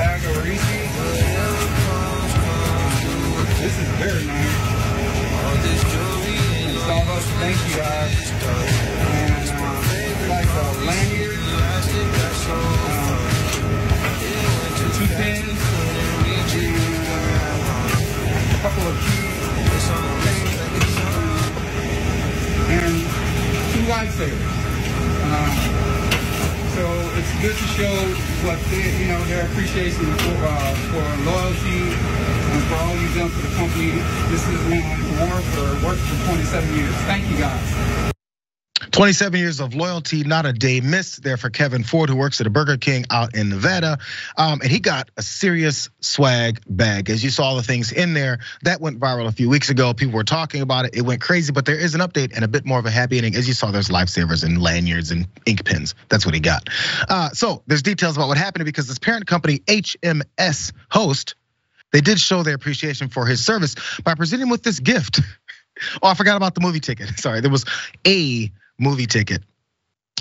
Bagarisi. This is very nice. Starbucks, thank you guys. And like a lanyard, two pins, and a couple of keys, and two lightsabers. So it's good to show what they, their appreciation for loyalty and for all you've done for the company. This is an award for work for 27 years. Thank you guys. 27 years of loyalty, not a day missed there for Kevin Ford, who works at a Burger King out in Nevada. And he got a serious swag bag. As you saw the things in there, that went viral a few weeks ago. People were talking about it. It went crazy, but there is an update and a bit more of a happy ending. As you saw, there's lifesavers and lanyards and ink pens. That's what he got. So there's details about what happened because his parent company, HMS Host, they did show their appreciation for his service by presenting him with this gift. Oh, I forgot about the movie ticket. Sorry, there was a movie ticket,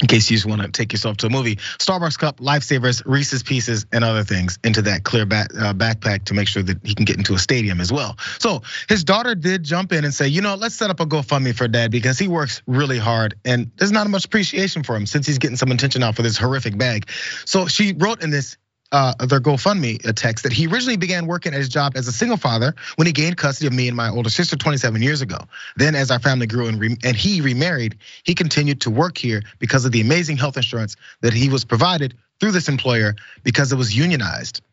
in case you just want to take yourself to a movie. Starbucks cup, lifesavers, Reese's Pieces, and other things into that clear backpack to make sure that he can get into a stadium as well. So his daughter did jump in and say, let's set up a GoFundMe for Dad because he works really hard and there's not much appreciation for him since he's getting some attention out for this horrific bag. So she wrote in this their GoFundMe text that he originally began working at his job as a single father when he gained custody of me and my older sister 27 years ago. Then as our family grew and he remarried, he continued to work here because of the amazing health insurance that he was provided through this employer because it was unionized,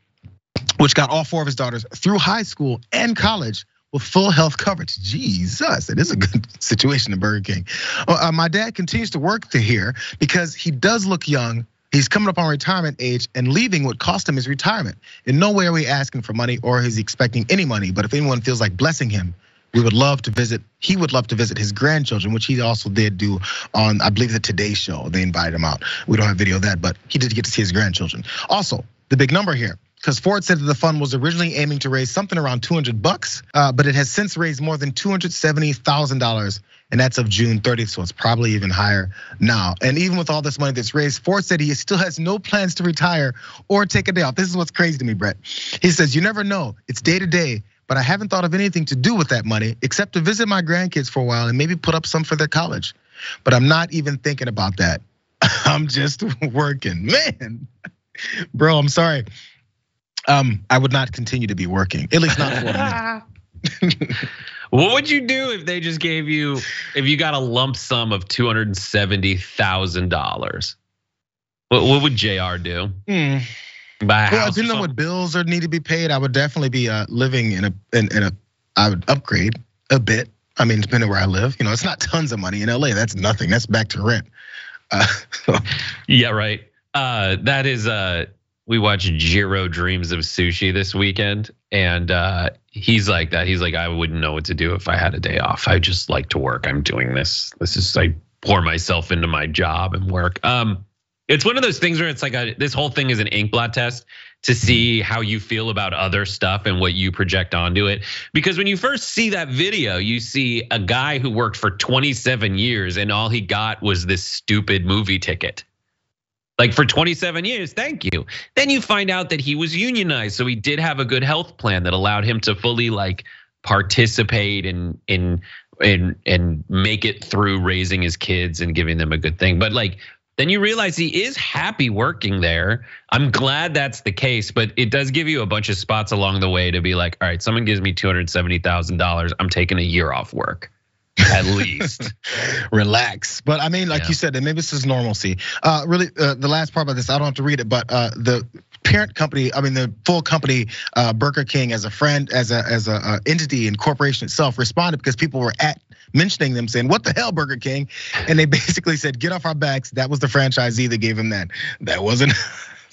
which got all four of his daughters through high school and college with full health coverage. Jesus, it is a good situation at Burger King. My dad continues to work here because he does look young. He's coming up on retirement age and leaving would cost him his retirement. In no way are we asking for money or is he expecting any money, but if anyone feels like blessing him, we would love to visit, he would love to visit his grandchildren, which he also did do on, I believe, the Today Show. They invited him out. We don't have video of that, but he did get to see his grandchildren. Also, the big number here, because Ford said that the fund was originally aiming to raise something around $200 bucks, but it has since raised more than $270,000. And that's of June 30th, so it's probably even higher now. And even with all this money that's raised, Ford said he still has no plans to retire or take a day off. This is what's crazy to me, Brett. He says, you never know, it's day to day, but I haven't thought of anything to do with that money except to visit my grandkids for a while and maybe put up some for their college. But I'm not even thinking about that. I'm just working, man. Bro, I'm sorry. I would not continue to be working, at least not for a minute. What would you do if they just gave you, if you got a lump sum of $270,000? What would JR do? Buy a house? I didn't know what bills need to be paid. I would definitely be living in a. I would upgrade a bit. I mean, depending where I live, it's not tons of money in LA. That's nothing. That's back to rent. Yeah, right. That is we watched Jiro Dreams of Sushi this weekend, and he's like that. He's like, I wouldn't know what to do if I had a day off. I just like to work. I'm doing this. I pour myself into my job and work. It's one of those things where it's like this whole thing is an ink blot test to see how you feel about other stuff and what you project onto it. Because when you first see that video, you see a guy who worked for 27 years and all he got was this stupid movie ticket. Like for 27 years, thank you. Then you find out that he was unionized, so he did have a good health plan that allowed him to fully like participate and make it through raising his kids and giving them a good thing. But like then you realize he is happy working there. I'm glad that's the case, but it does give you a bunch of spots along the way to be like, all right, someone gives me $270,000, I'm taking a year off work. At least relax. But I mean, like you said, and maybe this is normalcy. Really, the last part about this, I don't have to read it, but the parent company, I mean, the full company, Burger King, as a friend, as a entity and corporation itself, responded because people were mentioning them, saying, "What the hell, Burger King?" And they basically said, "Get off our backs." That was the franchisee that gave him that. That wasn't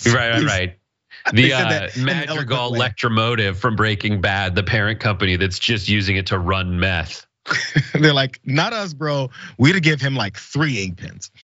right. The Madrigal Electromotive from Breaking Bad, the parent company that's just using it to run meth. They're like, not us, bro. We'd give him like 3 ink pens.